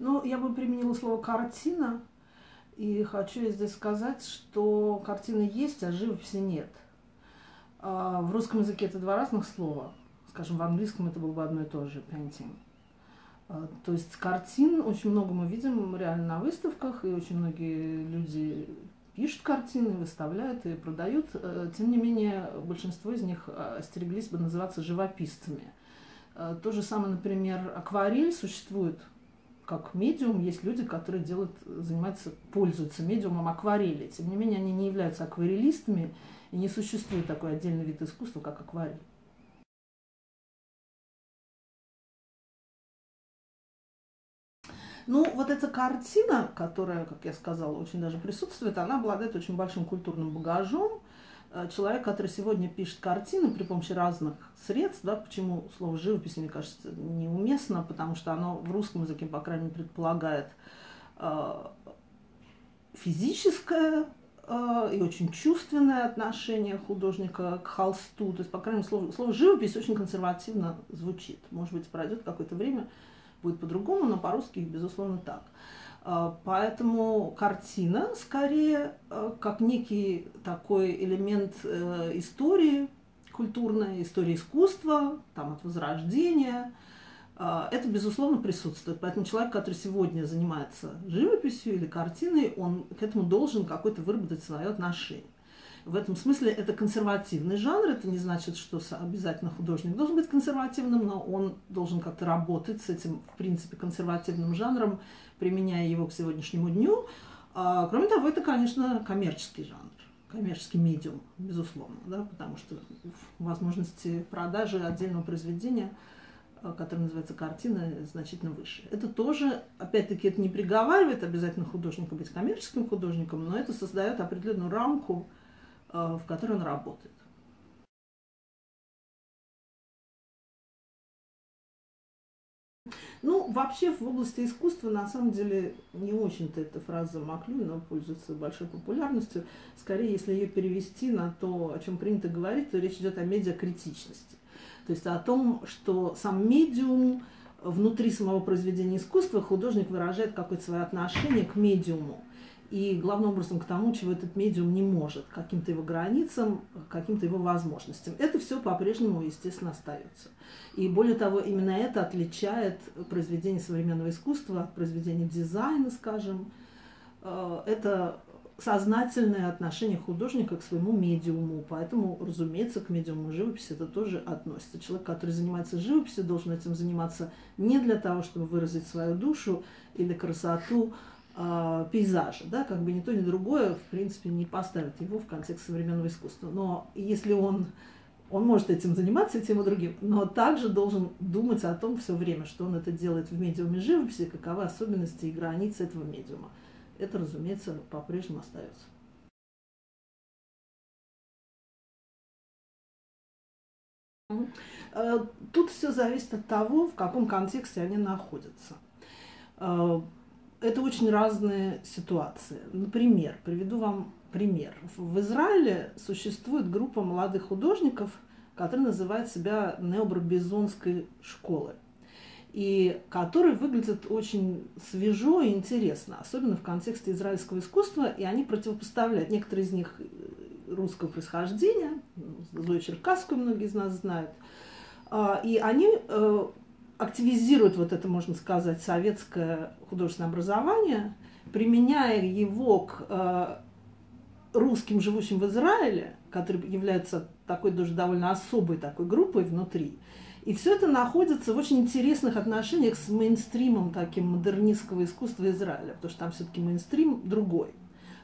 Но я бы применила слово «картина». И хочу здесь сказать, что картина есть, а живописи нет. В русском языке это два разных слова. Скажем, в английском это было бы одно и то же – painting. То есть картин очень много мы видим реально на выставках, и очень многие люди пишут картины, выставляют и продают. Тем не менее, большинство из них остереглись бы называться живописцами. То же самое, например, акварель существует как медиум. Есть люди, которые делают, занимаются, пользуются медиумом акварели. Тем не менее, они не являются акварелистами, и не существует такой отдельный вид искусства, как акварель. Ну, вот эта картина, которая, как я сказала, очень даже присутствует, она обладает очень большим культурным багажом. Человек, который сегодня пишет картины при помощи разных средств, да, почему слово «живопись», мне кажется, неуместно, потому что оно в русском языке, по крайней мере, предполагает физическое и очень чувственное отношение художника к холсту. То есть, по крайней мере, слово «живопись» очень консервативно звучит. Может быть, пройдет какое-то время, будет по-другому, но по-русски, безусловно, так. Поэтому картина, скорее, как некий такой элемент истории культурной, истории искусства, там, от Возрождения, это, безусловно, присутствует. Поэтому человек, который сегодня занимается живописью или картиной, он к этому должен какое-то выработать свое отношение. В этом смысле это консервативный жанр, это не значит, что обязательно художник должен быть консервативным, но он должен как-то работать с этим, в принципе, консервативным жанром, применяя его к сегодняшнему дню. Кроме того, это, конечно, коммерческий жанр, коммерческий медиум, безусловно, да, потому что возможности продажи отдельного произведения, которое называется картина, значительно выше. Это тоже, опять-таки, это не приговаривает обязательно художника быть коммерческим художником, но это создает определенную рамку, в которой он работает. Ну, вообще в области искусства, на самом деле, не очень-то эта фраза Маклюина пользуется большой популярностью. Скорее, если ее перевести на то, о чем принято говорить, то речь идет о медиакритичности. То есть о том, что сам медиум, внутри самого произведения искусства художник выражает какое-то свое отношение к медиуму. И главным образом к тому, чего этот медиум не может, к каким-то его границам, к каким-то его возможностям. Это все по-прежнему, естественно, остается. И более того, именно это отличает произведение современного искусства от произведения дизайна, скажем. Это сознательное отношение художника к своему медиуму. Поэтому, разумеется, к медиуму живописи это тоже относится. Человек, который занимается живописью, должен этим заниматься не для того, чтобы выразить свою душу или красоту, пейзажа, да, как бы ни то, ни другое, в принципе, не поставит его в контекст современного искусства. Но если он может этим заниматься, и тем и другим, но также должен думать о том все время, что он это делает в медиуме живописи, каковы особенности и границы этого медиума. Это, разумеется, по-прежнему остается. Тут все зависит от того, в каком контексте они находятся. Это очень разные ситуации. Например, приведу вам пример. В Израиле существует группа молодых художников, которые называют себя необрабизонской школой, и которые выглядят очень свежо и интересно, особенно в контексте израильского искусства, и они противопоставляют. Некоторые из них русского происхождения, Зою Черкасскую многие из нас знают, и они активизирует вот это, можно сказать, советское художественное образование, применяя его к русским, живущим в Израиле, которые являются такой даже довольно особой такой группой внутри. И все это находится в очень интересных отношениях с мейнстримом таким модернистского искусства Израиля, потому что там все-таки мейнстрим другой.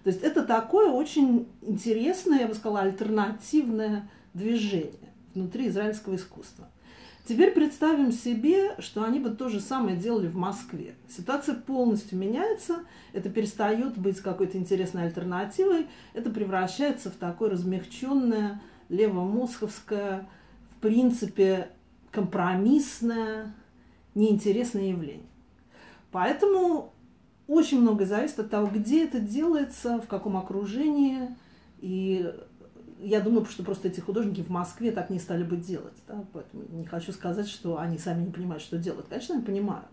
То есть это такое очень интересное, я бы сказала, альтернативное движение внутри израильского искусства. Теперь представим себе, что они бы то же самое делали в Москве. Ситуация полностью меняется, это перестает быть какой-то интересной альтернативой, это превращается в такое размягченное, левомосховское, в принципе, компромиссное, неинтересное явление. Поэтому очень многое зависит от того, где это делается, в каком окружении. И я думаю, что просто эти художники в Москве так не стали бы делать. Да? Поэтому не хочу сказать, что они сами не понимают, что делать. Конечно, они понимают.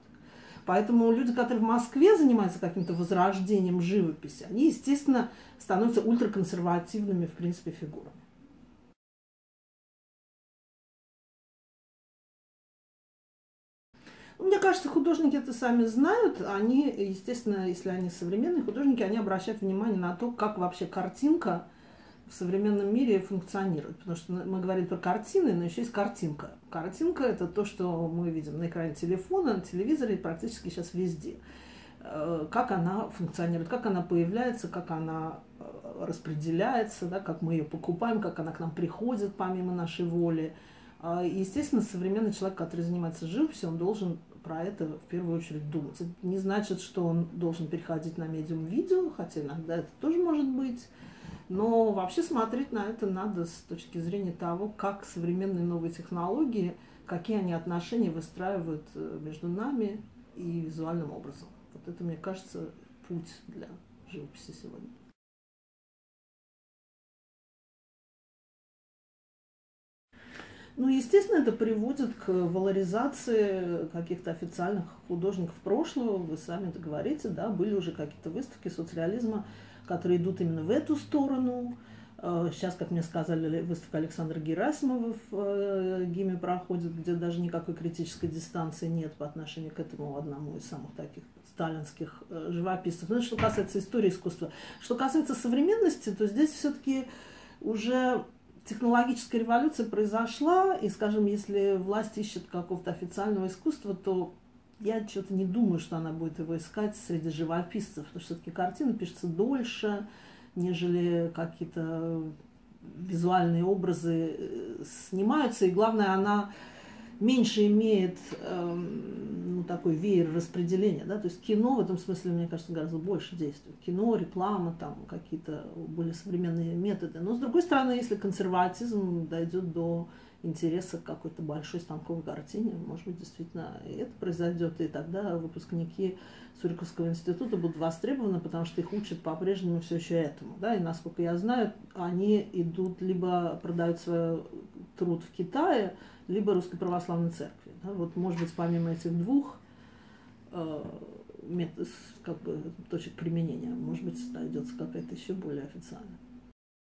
Поэтому люди, которые в Москве занимаются каким-то возрождением живописи, они, естественно, становятся ультраконсервативными, в принципе, фигурами. Мне кажется, художники это сами знают. Они, естественно, если они современные художники, они обращают внимание на то, как вообще картинка в современном мире функционирует. Потому что мы говорим про картины, но еще есть картинка. Картинка – это то, что мы видим на экране телефона, на телевизоре и практически сейчас везде. Как она функционирует, как она появляется, как она распределяется, да, как мы ее покупаем, как она к нам приходит помимо нашей воли. Естественно, современный человек, который занимается живописью, он должен про это в первую очередь думать. Это не значит, что он должен переходить на медиум видео, хотя иногда это тоже может быть. Но вообще смотреть на это надо с точки зрения того, как современные новые технологии, какие они отношения выстраивают между нами и визуальным образом. Вот это, мне кажется, путь для живописи сегодня. Ну, естественно, это приводит к валоризации каких-то официальных художников прошлого. Вы сами это говорите, да, были уже какие-то выставки соцреализма, которые идут именно в эту сторону. Сейчас, как мне сказали, выставка Александра Герасимова в ГИМе проходит, где даже никакой критической дистанции нет по отношению к этому одному из самых таких сталинских живописцев. Ну, что касается истории искусства. Что касается современности, то здесь все-таки уже... Технологическая революция произошла, и, скажем, если власть ищет какого-то официального искусства, то я что-то не думаю, что она будет его искать среди живописцев, потому что все-таки картина пишется дольше, нежели какие-то визуальные образы снимаются, и, главное, она меньше имеет ну, такой веер распределения. Да? То есть кино в этом смысле, мне кажется, гораздо больше действует. Кино, реклама, там какие-то более современные методы. Но, с другой стороны, если консерватизм дойдет до интереса к какой-то большой станковой картине, может быть, действительно это произойдет, и тогда выпускники Суриковского института будут востребованы, потому что их учат по-прежнему все еще этому. Да? И, насколько я знаю, они идут, либо продают свой труд в Китае, либо Русской Православной Церкви. Да? Вот, может быть, помимо этих двух методов, как бы, точек применения, может быть, найдется какая-то еще более официальная.